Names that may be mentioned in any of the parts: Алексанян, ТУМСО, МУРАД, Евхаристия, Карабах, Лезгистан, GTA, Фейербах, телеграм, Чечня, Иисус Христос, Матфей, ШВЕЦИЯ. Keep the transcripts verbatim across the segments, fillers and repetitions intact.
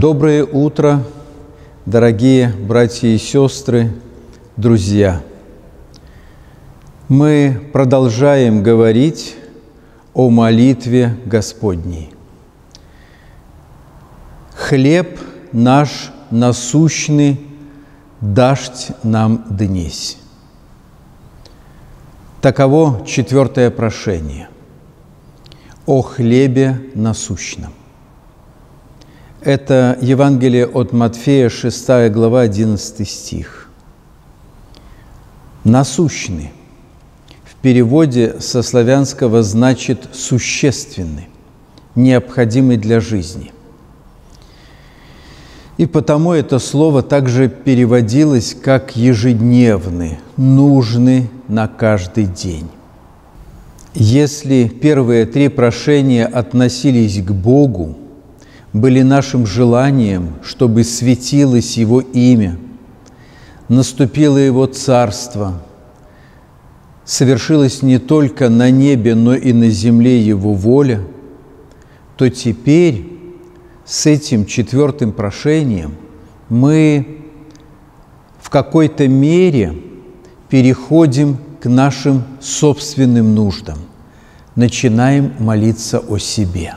Доброе утро, дорогие братья и сестры, друзья! Мы продолжаем говорить о молитве Господней. «Хлеб наш насущный дашь нам днесь». Таково четвертое прошение о хлебе насущном. Это Евангелие от Матфея, шестая глава, одиннадцатый стих. «Насущный» в переводе со славянского значит «существенный», «необходимый для жизни». И потому это слово также переводилось как «ежедневный», «нужный на каждый день». Если первые три прошения относились к Богу, были нашим желанием, чтобы светилось Его имя, наступило Его Царство, совершилась не только на небе, но и на земле Его воля, то теперь с этим четвертым прошением мы в какой-то мере переходим к нашим собственным нуждам, начинаем молиться о себе.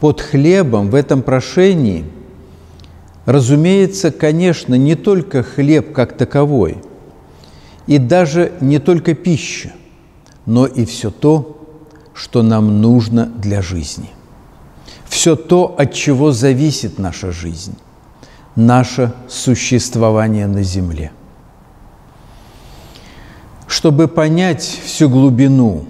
Под хлебом в этом прошении, разумеется, конечно, не только хлеб как таковой, и даже не только пища, но и все то, что нам нужно для жизни. Все то, от чего зависит наша жизнь, наше существование на земле. Чтобы понять всю глубину,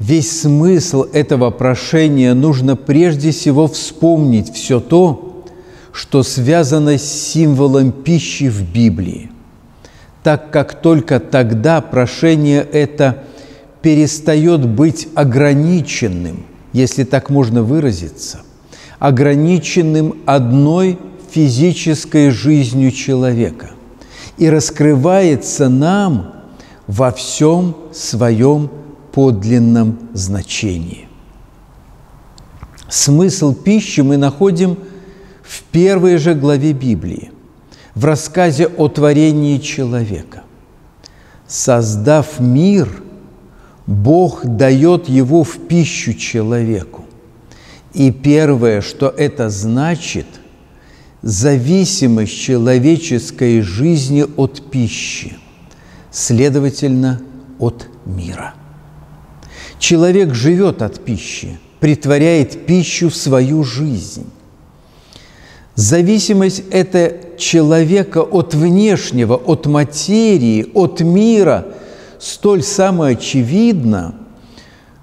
весь смысл этого прошения, нужно прежде всего вспомнить все то, что связано с символом пищи в Библии, так как только тогда прошение это перестает быть ограниченным, если так можно выразиться, ограниченным одной физической жизнью человека и раскрывается нам во всем своем подлинном значении. Смысл пищи мы находим в первой же главе Библии, в рассказе о творении человека. Создав мир, Бог дает его в пищу человеку. И первое, что это значит, зависимость человеческой жизни от пищи, следовательно, от мира. Человек живет от пищи, претворяет пищу в свою жизнь. Зависимость – это человека от внешнего, от материи, от мира, столь самоочевидна,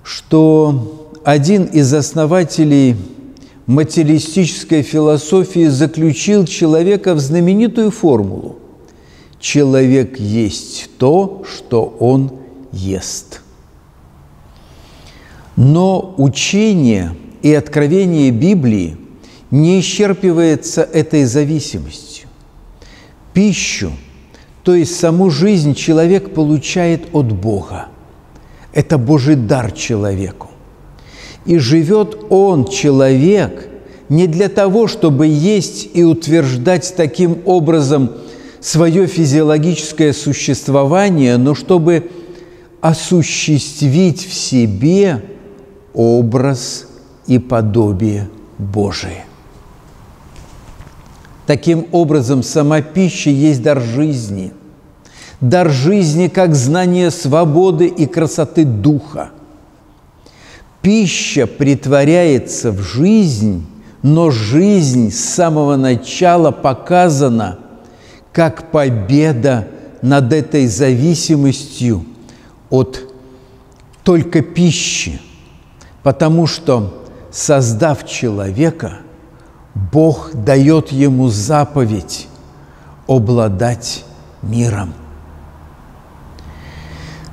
что один из основателей материалистической философии заключил человека в знаменитую формулу «Человек есть то, что он ест». Но учение и откровение Библии не исчерпывается этой зависимостью. Пищу, то есть саму жизнь, человек получает от Бога. Это Божий дар человеку. И живет он, человек, не для того, чтобы есть и утверждать таким образом свое физиологическое существование, но чтобы осуществить в себе образ и подобие Божие. Таким образом, сама пища есть дар жизни. Дар жизни как знание свободы и красоты духа. Пища претворяется в жизнь, но жизнь с самого начала показана как победа над этой зависимостью от только пищи. Потому что, создав человека, Бог дает ему заповедь обладать миром.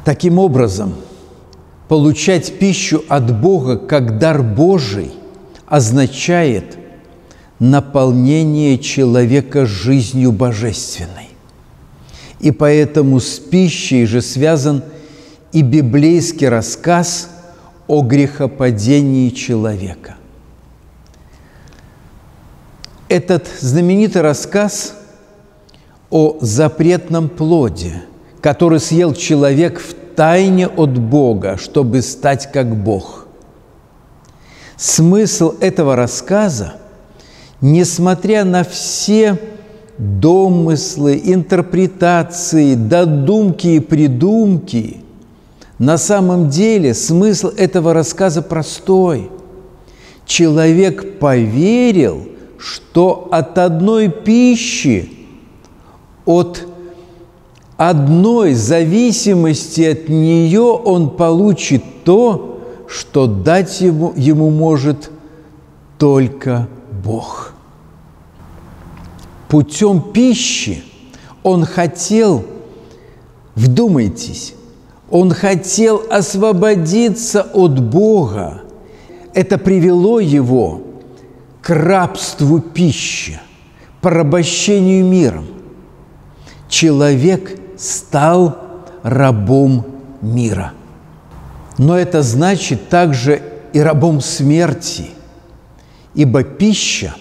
Таким образом, получать пищу от Бога как дар Божий означает наполнение человека жизнью божественной. И поэтому с пищей же связан и библейский рассказ о грехопадении человека. этот знаменитый рассказ о запретном плоде, который съел человек в тайне от Бога, чтобы стать как Бог. Смысл этого рассказа, несмотря на все домыслы, интерпретации, додумки и придумки, на самом деле смысл этого рассказа простой. Человек поверил, что от одной пищи, от одной зависимости от нее он получит то, что дать ему, ему может только Бог. Путем пищи он хотел, вдумайтесь, он хотел освободиться от Бога. Это привело его к рабству пищи, порабощению миром. Человек стал рабом мира. Но это значит также и рабом смерти, ибо пища,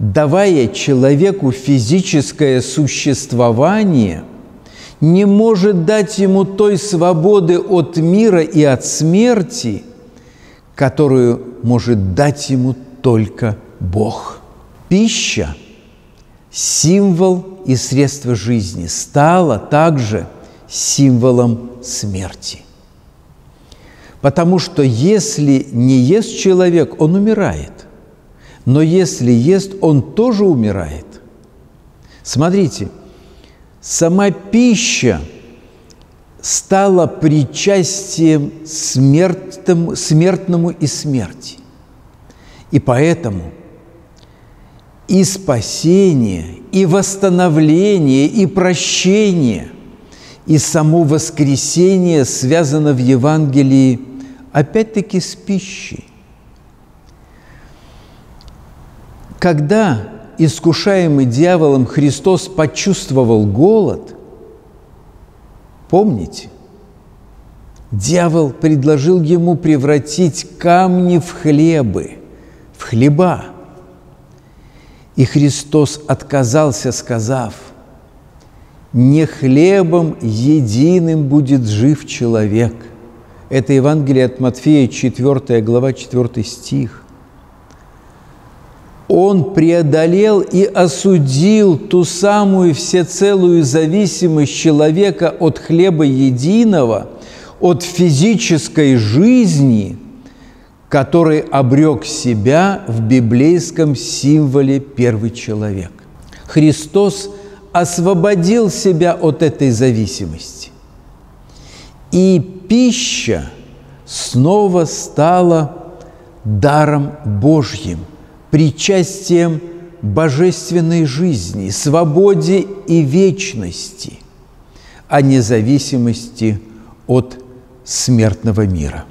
давая человеку физическое существование, не может дать ему той свободы от мира и от смерти, которую может дать ему только Бог. Пища, символ и средство жизни, стала также символом смерти. Потому что если не ест человек, он умирает. Но если ест, он тоже умирает. Смотрите, сама пища стала причастием смертному, смертному и смерти. И поэтому и спасение, и восстановление, и прощение, и само воскресение связано в Евангелии опять-таки с пищей. Когда искушаемый дьяволом Христос почувствовал голод, помните, дьявол предложил ему превратить камни в хлебы, в хлеба. И Христос отказался, сказав: «Не хлебом единым будет жив человек». Это Евангелие от Матфея, четвёртая глава, четвёртый стих. Он преодолел и осудил ту самую всецелую зависимость человека от хлеба единого, от физической жизни, который обрек себя в библейском символе первый человек. Христос освободил себя от этой зависимости. И пища снова стала даром Божьим, причастием божественной жизни, свободе и вечности, а не зависимости от смертного мира.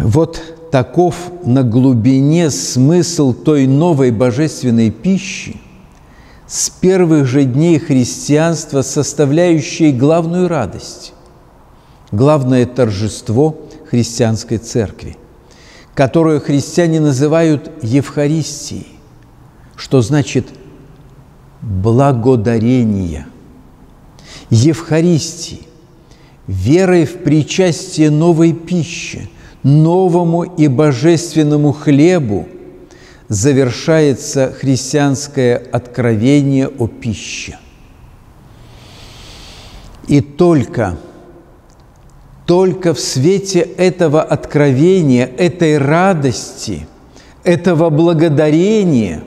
Вот таков на глубине смысл той новой божественной пищи, с первых же дней христианства составляющей главную радость, главное торжество христианской церкви, которую христиане называют Евхаристией, что значит благодарение. Евхаристии, верой в причастие новой пищи, новому и божественному хлебу завершается христианское откровение о пище. И только, только в свете этого откровения, этой радости, этого благодарения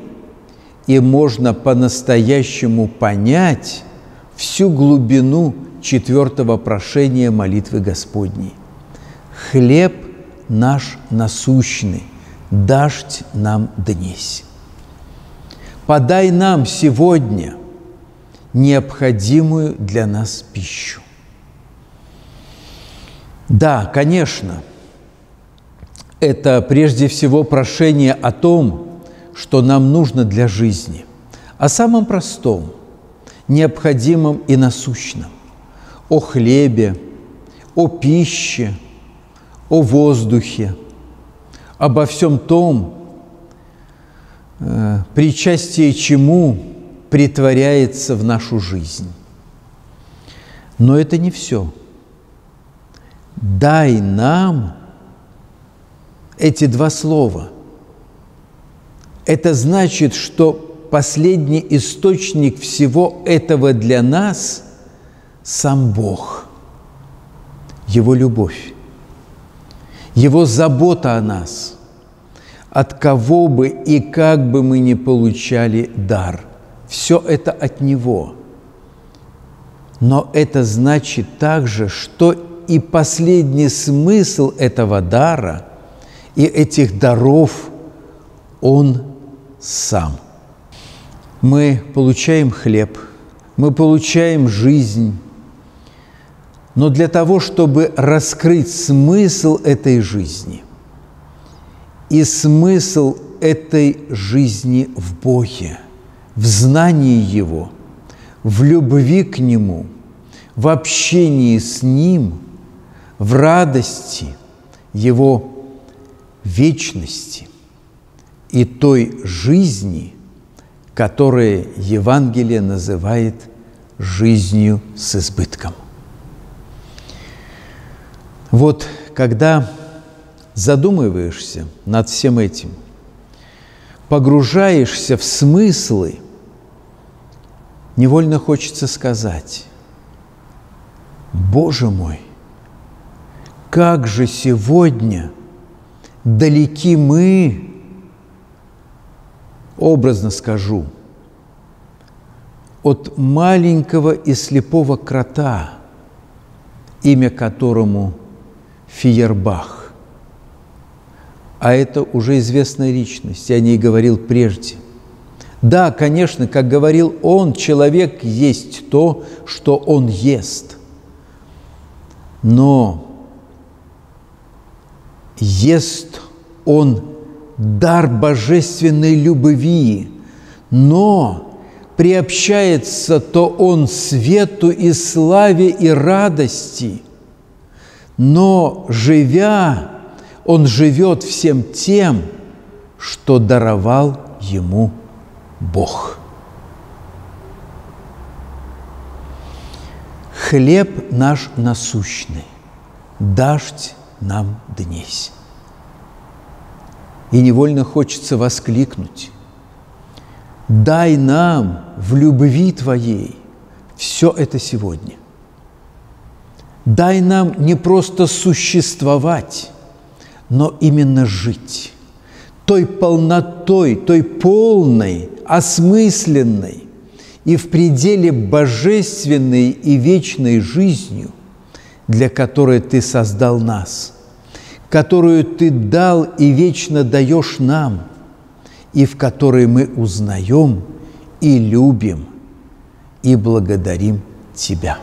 и можно по-настоящему понять всю глубину четвертого прошения молитвы Господней. «Хлеб наш насущный, дашь нам днесь». Подай нам сегодня необходимую для нас пищу. Да, конечно, это прежде всего прошение о том, что нам нужно для жизни, о самом простом, необходимом и насущном, о хлебе, о пище, о воздухе, обо всем том, причастие чему претворяется в нашу жизнь. Но это не все. Дай нам эти два слова. Это значит, что последний источник всего этого для нас – сам Бог, Его любовь, Его забота о нас, от кого бы и как бы мы ни получали дар. Все это от Него. Но это значит также, что и последний смысл этого дара и этих даров – Он сам. Мы получаем хлеб, мы получаем жизнь, но для того, чтобы раскрыть смысл этой жизни и смысл этой жизни в Боге, в знании Его, в любви к Нему, в общении с Ним, в радости Его вечности и той жизни, которую Евангелие называет жизнью с избытком. Вот когда задумываешься над всем этим, погружаешься в смыслы, невольно хочется сказать: «Боже мой, как же сегодня далеки мы, образно скажу, от маленького и слепого крота, имя которому Фейербах». А это уже известная личность, я о ней говорил прежде. Да, конечно, как говорил он, человек есть то, что он ест. Но ест он дар божественной любви, но приобщается-то он свету и славе и радости, но, живя, он живет всем тем, что даровал ему Бог. Хлеб наш насущный, дашь нам днесь. И невольно хочется воскликнуть: дай нам в любви Твоей все это сегодня. Дай нам не просто существовать, но именно жить той полнотой, той полной, осмысленной и в пределе божественной и вечной жизнью, для которой Ты создал нас, которую Ты дал и вечно даешь нам, и в которой мы узнаем и любим, и благодарим Тебя.